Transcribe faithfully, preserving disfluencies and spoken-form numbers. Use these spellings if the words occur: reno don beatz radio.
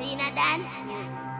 Reno Don Music.